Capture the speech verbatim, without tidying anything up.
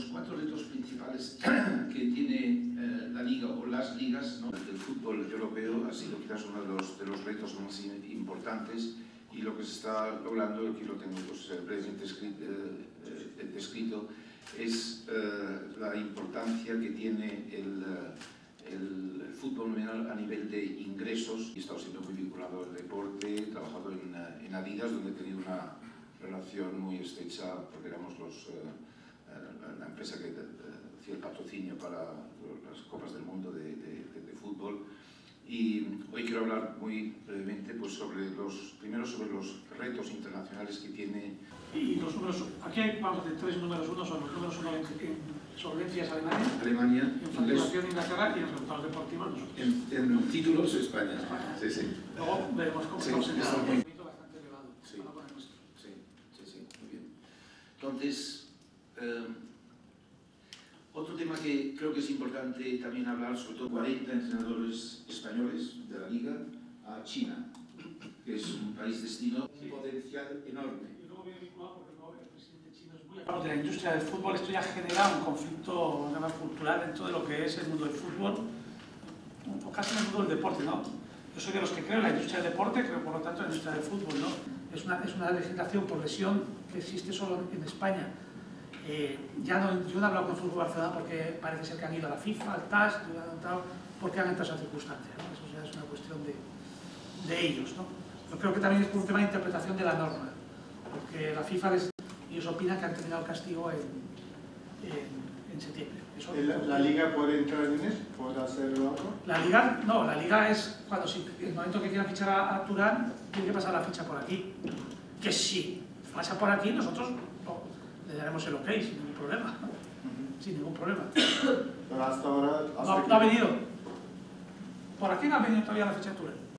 los cuatro retos principales que tiene eh, la Liga o las ligas, ¿no?, del fútbol europeo ha sido quizás uno de los, de los retos más importantes, y lo que se está logrando, aquí lo tengo pues, brevemente escrito, eh, descrito, es eh, la importancia que tiene el, el fútbol a nivel de ingresos. He estado siempre muy vinculado al deporte, he trabajado en, en Adidas, donde he tenido una relación muy estrecha, porque éramos los, eh, la empresa que hacía el patrocinio para las Copas del Mundo de, de, de, de fútbol. Y hoy quiero hablar muy brevemente pues, sobre los, primero sobre los retos internacionales que tiene. Y los números, aquí hay vamos, de tres números, uno son los números uno en, en solvencias Alemania, Alemania en facturación Inglaterra y en resultados deportivos nosotros. En, en títulos España. España. Sí, sí. Luego veremos cómo sí, se nos un movimiento bastante elevado sí. Para poner nuestro. Sí, sí, sí, muy bien. Entonces, eh, otro tema que creo que es importante también hablar, sobre todo cuarenta entrenadores españoles de la Liga a China, que es un país destino sí. Un potencial enorme. Yo no voy a vincular porque no, el presidente chino es muy... Claro, de la industria del fútbol esto ya genera un conflicto además cultural dentro de lo que es el mundo del fútbol, o casi el mundo del deporte, ¿no? Yo soy de los que creo en la industria del deporte, creo por lo tanto en la industria del fútbol, ¿no? Es una, es una legislación por lesión que existe solo en España. Eh, ya no, yo no he hablado con Fulvio Arceudado porque parece ser que han ido a la FIFA, al T A S, yo he notado porque han entrado esas circunstancias, ¿no? Eso ya es una cuestión de, de ellos, ¿no? Yo creo que también es por un tema de interpretación de la norma, porque la FIFA, les, ellos opinan que han terminado el castigo en, en, en septiembre. Eso, ¿La, ¿La Liga puede entrar en eso? ¿Puede hacerlo algo? La Liga, no, la Liga es cuando sí, el momento que quieran fichar a, a Turán, tiene que pasar la ficha por aquí, que sí, pasa por aquí nosotros... le daremos el ok, sin ningún problema. Uh-huh. Sin ningún problema. Pero hasta ahora... Hasta no, no ha venido. Por aquí no ha venido todavía la ficha de Turán.